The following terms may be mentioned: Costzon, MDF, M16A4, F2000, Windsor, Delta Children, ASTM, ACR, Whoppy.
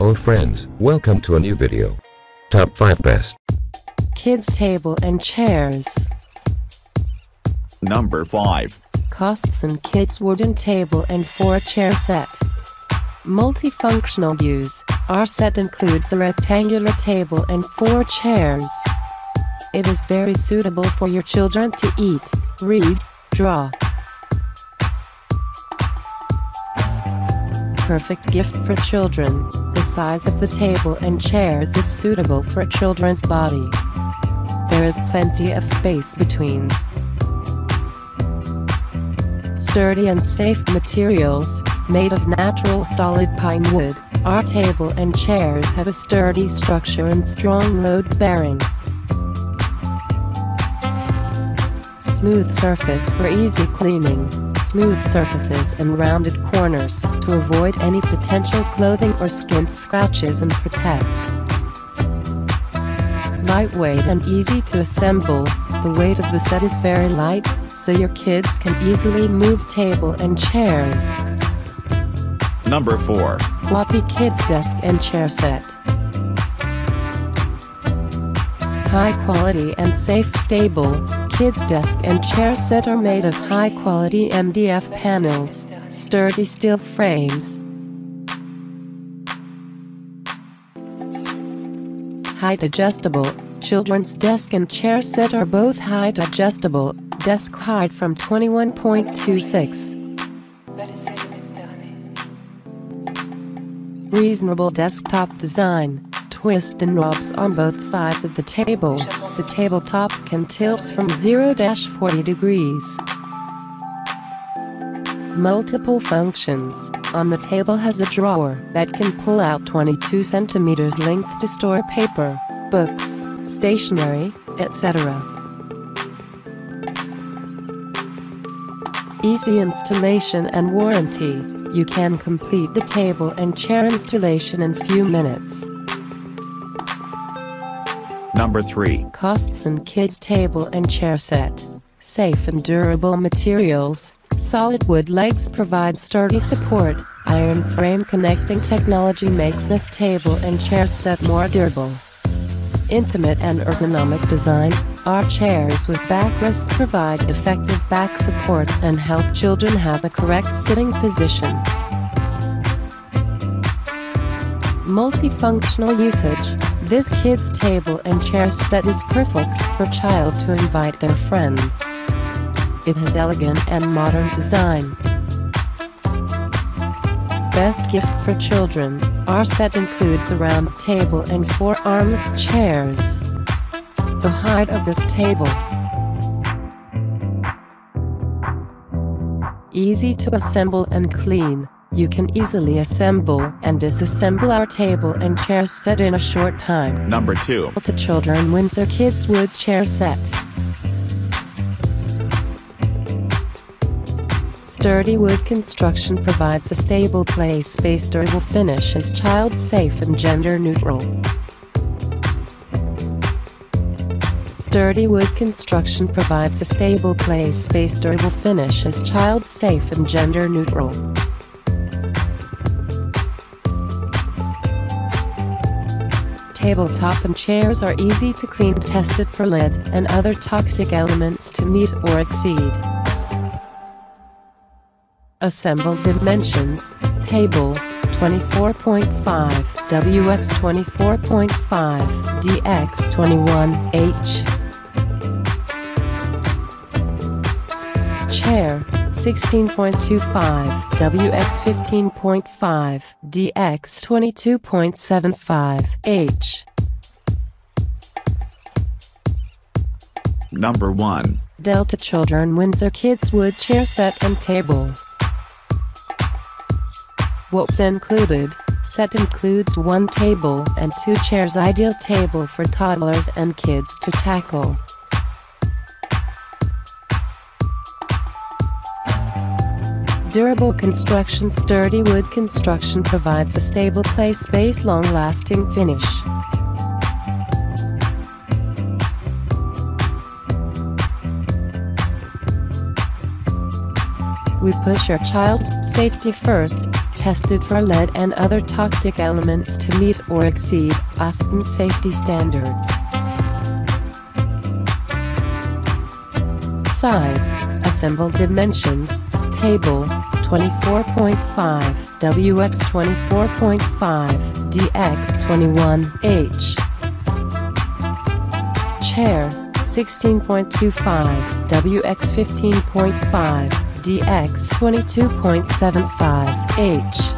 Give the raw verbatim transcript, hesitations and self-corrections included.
Oh friends, welcome to a new video. Top five best kids table and chairs. Number five. Costzon kids wooden table and four chair set. Multifunctional use. Our set includes a rectangular table and four chairs. It is very suitable for your children to eat, read, draw. Perfect gift for children. The size of the table and chairs is suitable for children's body. There is plenty of space between. Sturdy and safe materials, made of natural solid pine wood, our table and chairs have a sturdy structure and strong load bearing. Smooth surface for easy cleaning. Smooth surfaces and rounded corners to avoid any potential clothing or skin scratches and protect. Lightweight and easy to assemble, the weight of the set is very light, so your kids can easily move table and chairs. Number four. Whoppy kids desk and chair set. High quality and safe stable. Kids' desk and chair set are made of high-quality M D F panels, sturdy steel frames. Height adjustable. Children's desk and chair set are both height adjustable, desk height from twenty-one point two six. Reasonable desktop design. Twist the knobs on both sides of the table. The tabletop can tilt from zero to forty degrees. Multiple functions. On the table has a drawer that can pull out twenty-two centimeters length to store paper, books, stationery, et cetera. Easy installation and warranty. You can complete the table and chair installation in few minutes. Number three. Costzon kids table and chair set. Safe and durable materials. Solid wood legs provide sturdy support. Iron frame connecting technology makes this table and chair set more durable. Intimate and ergonomic design. Our chairs with backrests provide effective back support and help children have the correct sitting position. Multifunctional usage. This kids' table and chair set is perfect for a child to invite their friends. It has elegant and modern design. Best gift for children. Our set includes a round table and four armless chairs. The height of this table. Easy to assemble and clean. You can easily assemble and disassemble our table and chair set in a short time. Number two. To children Windsor kids wood chair set. Sturdy wood construction provides a stable play space. Durable finish is child safe and gender neutral. Sturdy wood construction provides a stable play space. Durable finish is child safe and gender neutral. Tabletop and chairs are easy to clean, tested for lead and other toxic elements to meet or exceed. Assembled dimensions. Table, twenty-four point five, W X twenty-four point five, D X twenty-one, H. Chair, sixteen point two five, W X fifteen point five, D X twenty-two point seven five, H. Number one. Delta Children Windsor Kids Wood Chair Set and Table. What's included? Set includes one table and two chairs. Ideal table for toddlers and kids to tackle. Durable construction. Sturdy wood construction provides a stable play space, long-lasting finish. we push our child's safety first, tested for lead and other toxic elements to meet or exceed A S T M safety standards. Size, assembled dimensions, table, twenty-four point five, W X twenty-four point five, D X twenty-one H. Chair, sixteen point two five, W X fifteen point five, D X twenty-two point seven five, H.